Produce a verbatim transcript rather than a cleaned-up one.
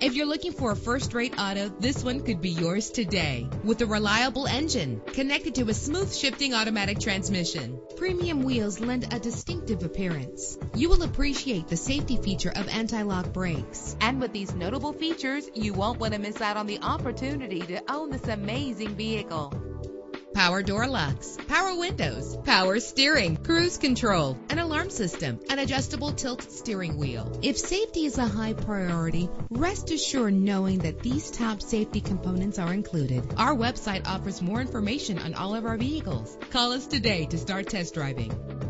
If you're looking for a first-rate auto, this one could be yours today. With a reliable engine connected to a smooth shifting automatic transmission, premium wheels lend a distinctive appearance. You will appreciate the safety feature of anti-lock brakes. And with these notable features, you won't want to miss out on the opportunity to own this amazing vehicle. Power door locks, power windows, power steering, cruise control, an alarm system, an adjustable tilt steering wheel. If safety is a high priority, rest assured knowing that these top safety components are included. Our website offers more information on all of our vehicles. Call us today to start test driving.